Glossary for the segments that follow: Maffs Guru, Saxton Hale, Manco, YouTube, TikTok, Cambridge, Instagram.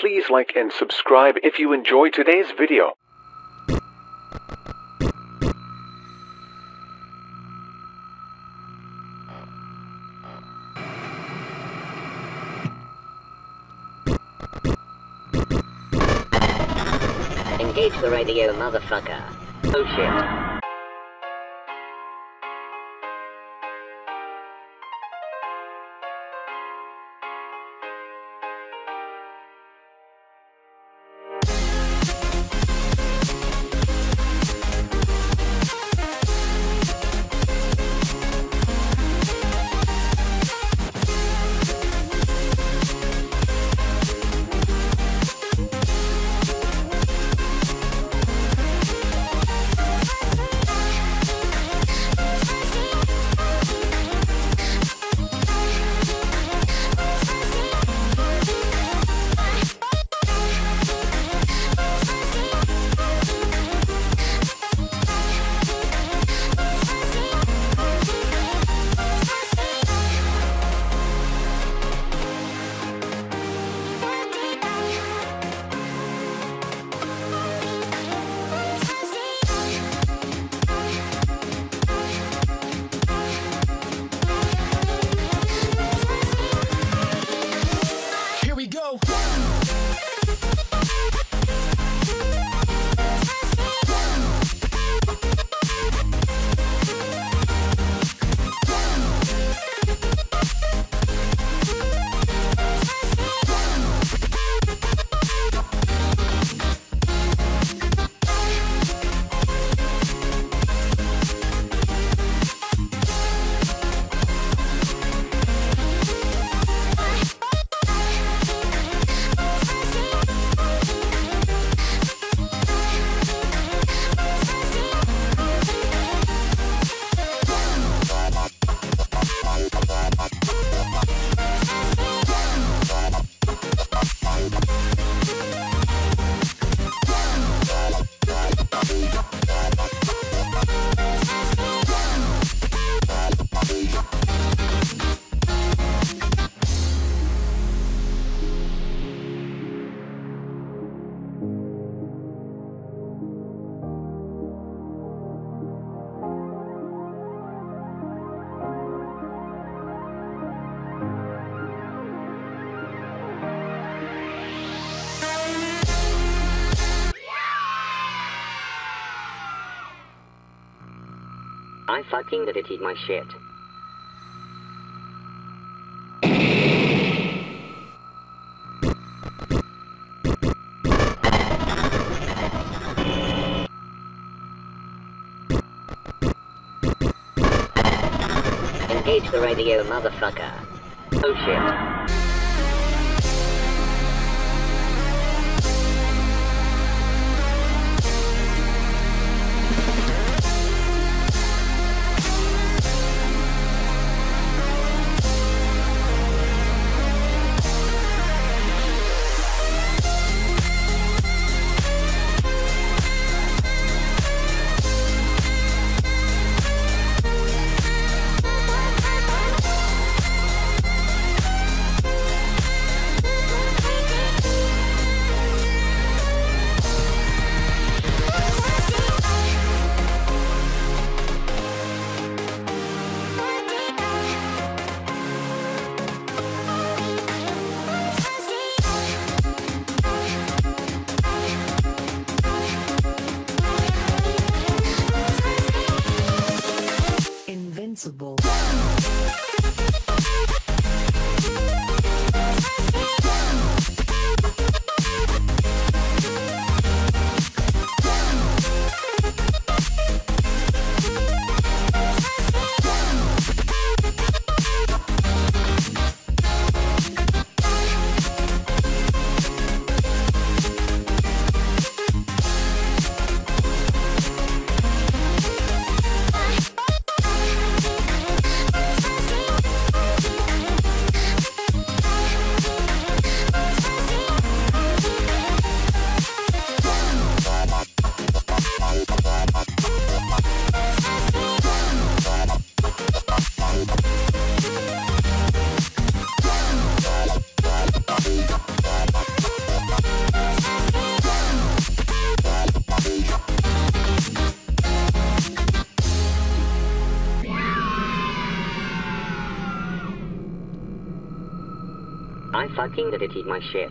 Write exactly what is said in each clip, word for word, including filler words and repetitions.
Please like and subscribe if you enjoy today's video. Engage the radio, motherfucker. Oh shit. I fucking deleted my shit. Engage the radio, motherfucker. Oh shit. fucking did it eat my shit.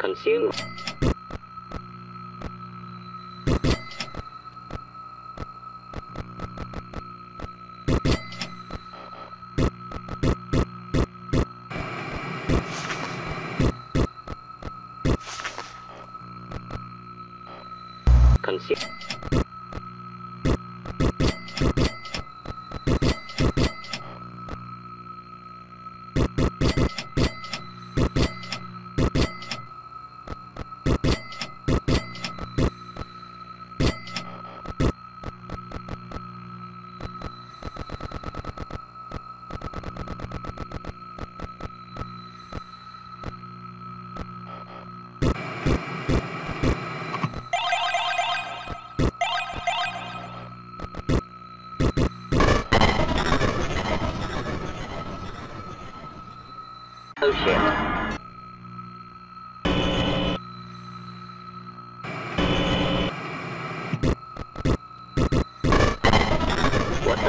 Consume.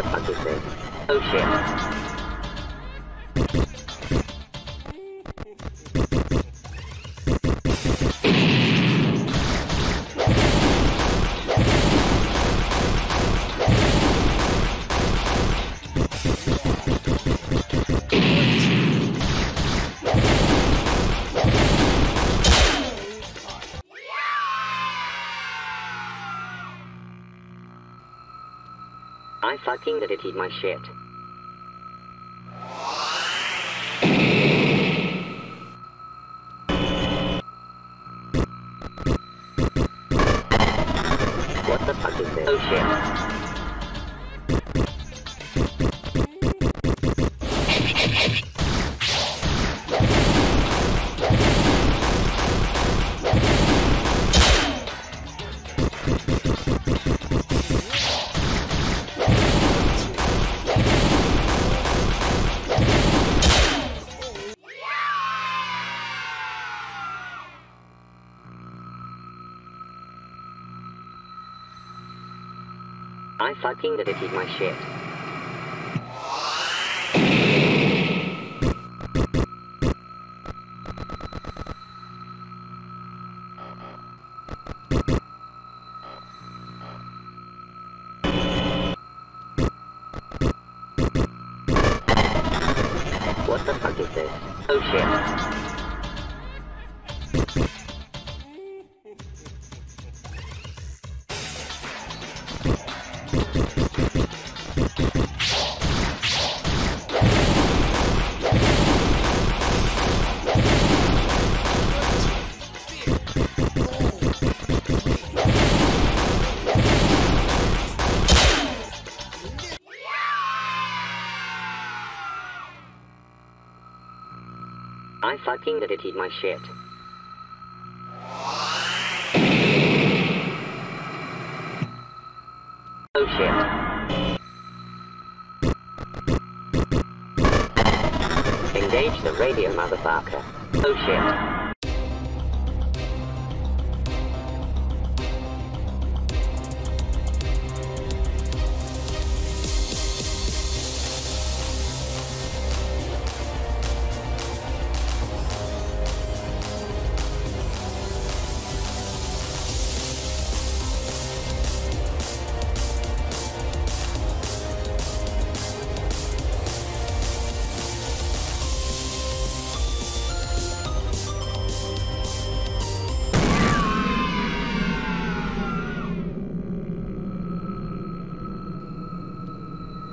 Consume. Oh shit. I fucking did it eat my shit. What the fuck is this? Oh shit. I fucking did it eat my shit. What the fuck is this? Oh shit. I fucking did it eat my shit. Oh shit. Engage the radio, motherfucker. Oh shit.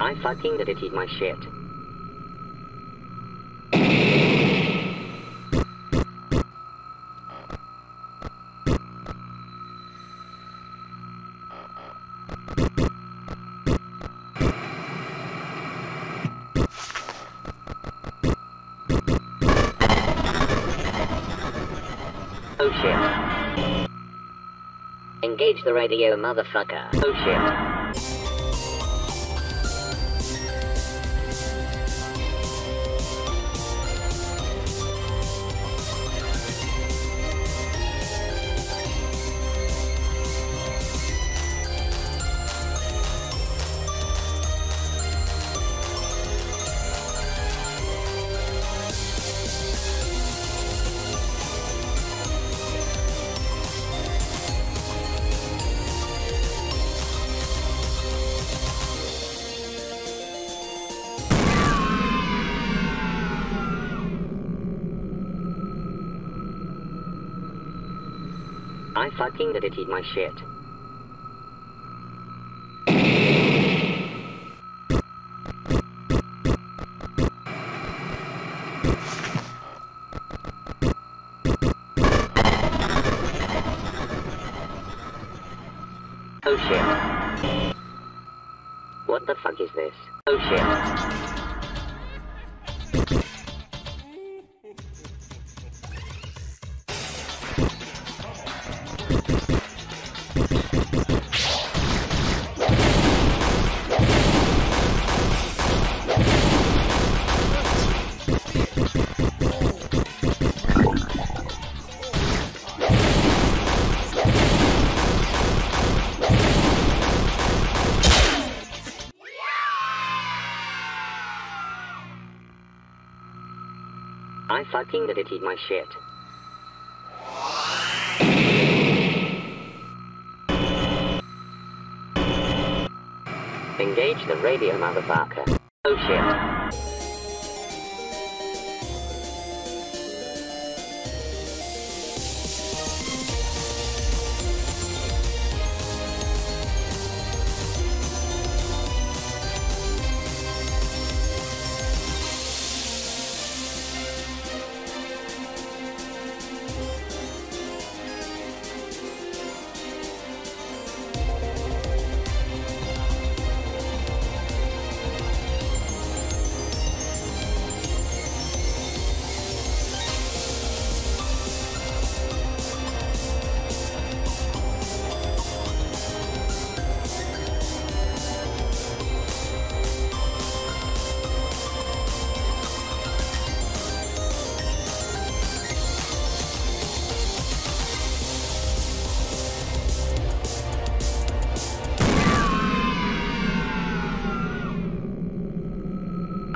I fucking deleted my shit. Oh shit. Engage the radio, motherfucker. Oh shit. I fucking deleted my shit. Oh shit. What the fuck is this? Oh shit. I fucking deleted my shit. Engage the radio, motherfucker. Oh shit.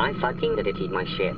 I fucking deleted my shit.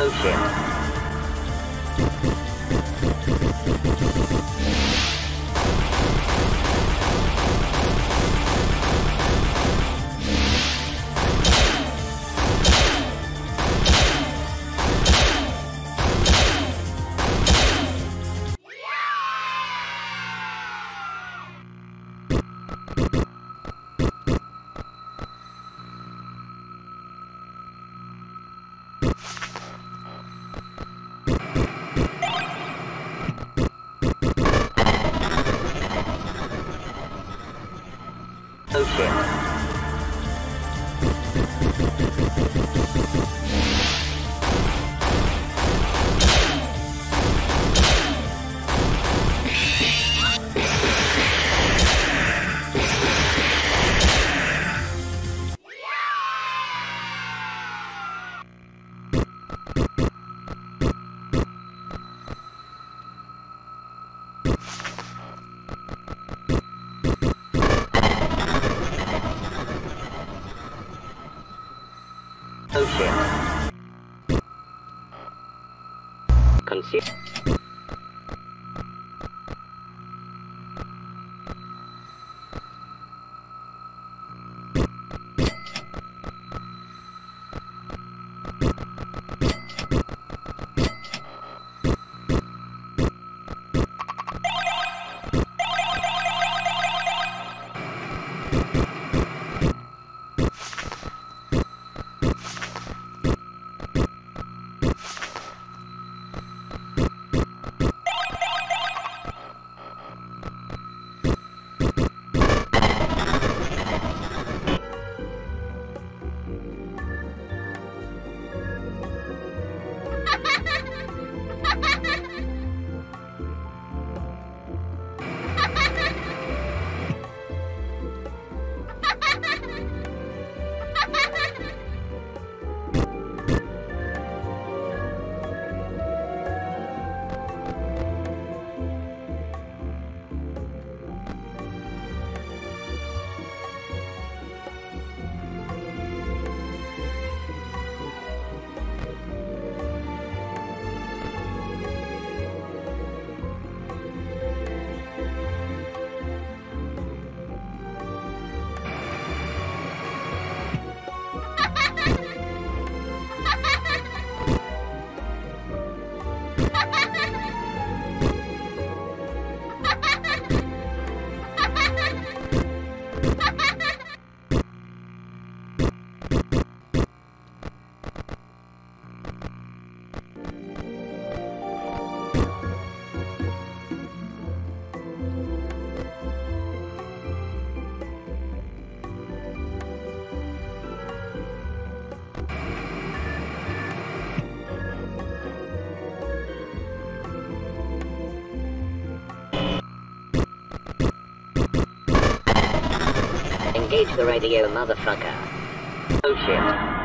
Oh shit. them. Engage the radio, motherfucker. Oh shit.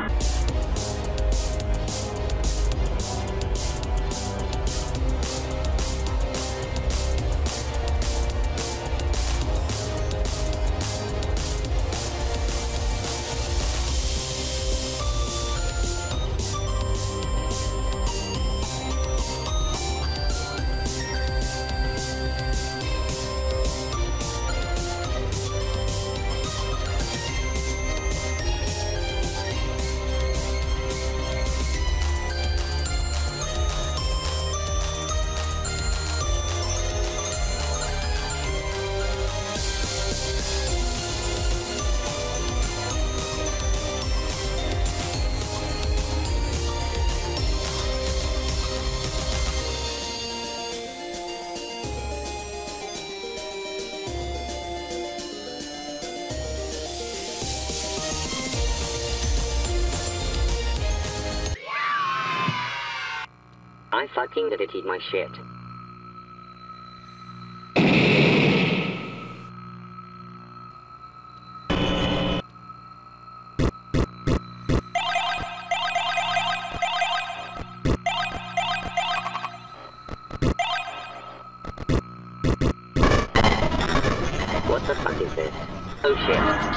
I fucking did it, eat my shit. What the fuck is this? Oh shit.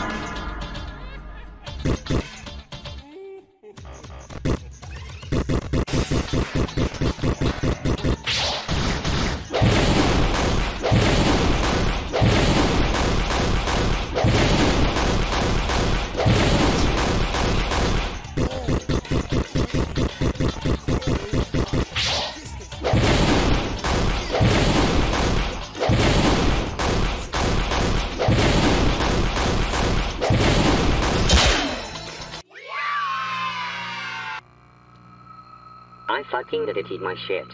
I fucking did it, eat my shit.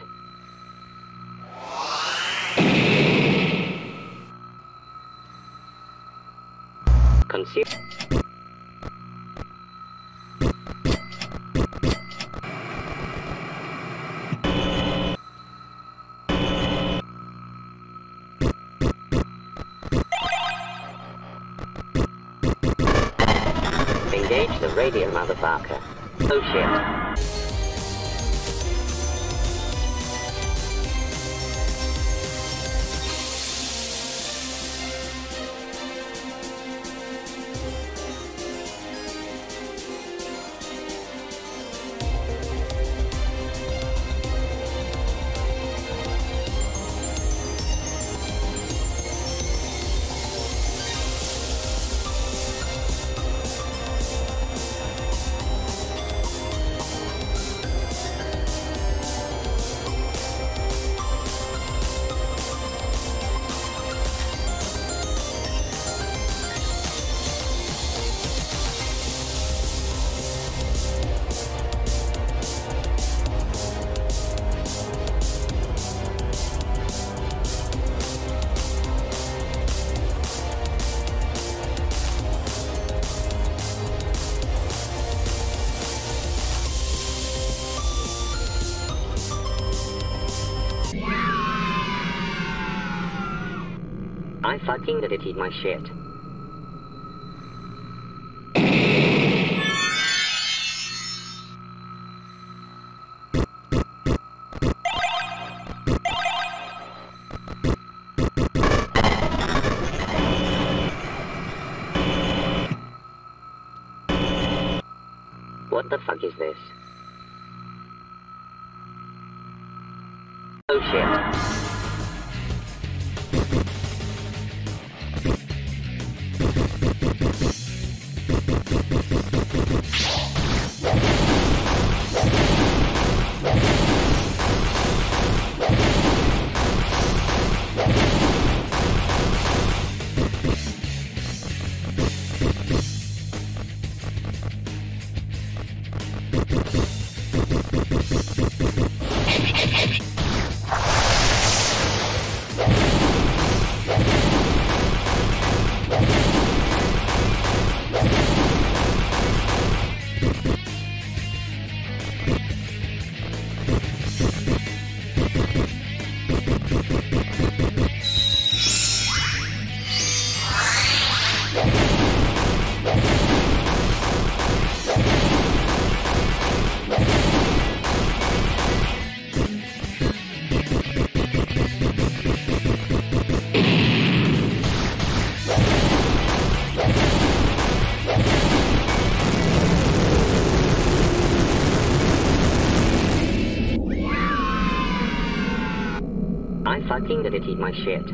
Once you... Engage the radio, motherfucker. Oh shit. I fucking deleted my shit. What the fuck is this? Oh shit. I fucking deleted my shit.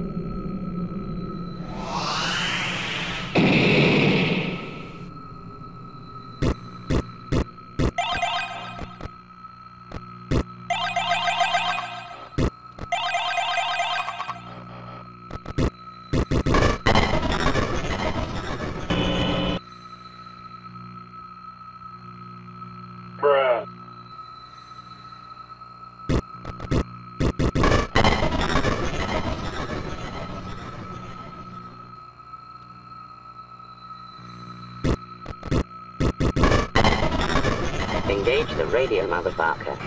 Bruh. Engage the radio, motherfucker.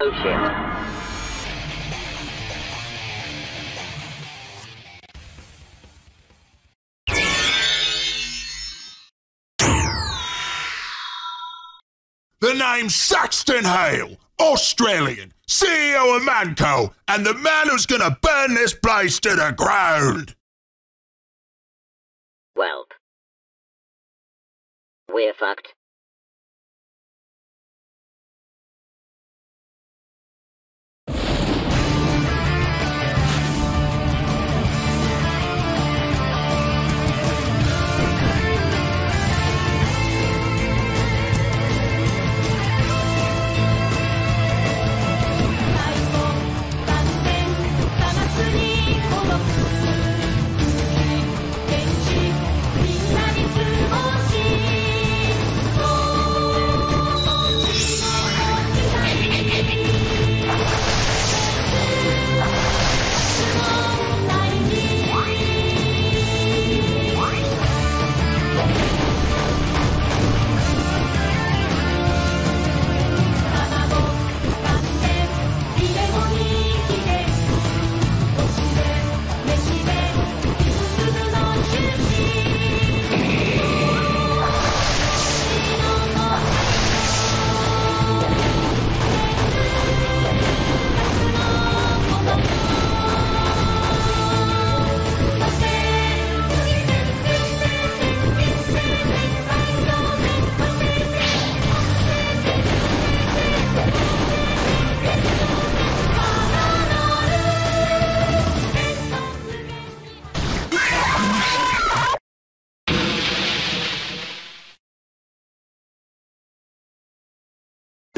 Oh shit. The name's Saxton Hale, Australian, C E O of Manco, and the man who's gonna burn this place to the ground. Well, we're fucked.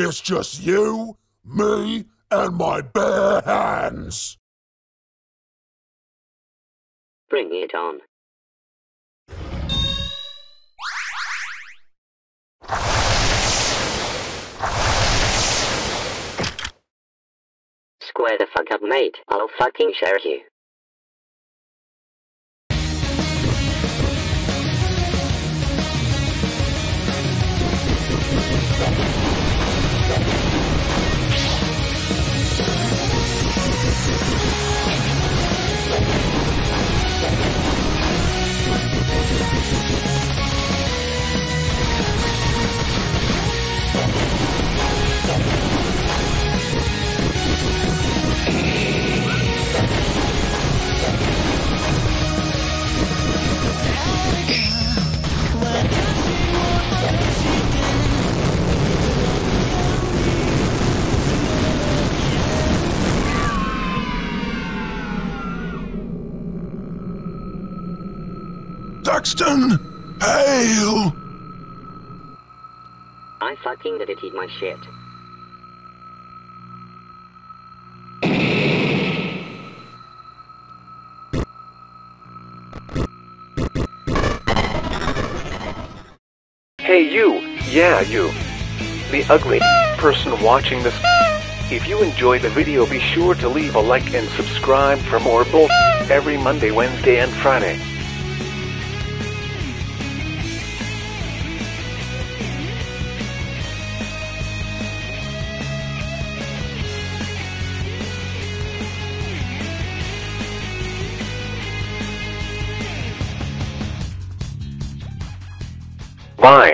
It's just you, me, and my bare hands. Bring it on. Square the fuck up, mate. I'll fucking share you. Saxton Hale! I fucking edited my shit. Hey you! Yeah you! The ugly person watching this. If you enjoyed the video, be sure to leave a like and subscribe for more bull every Monday, Wednesday and Friday. Bye.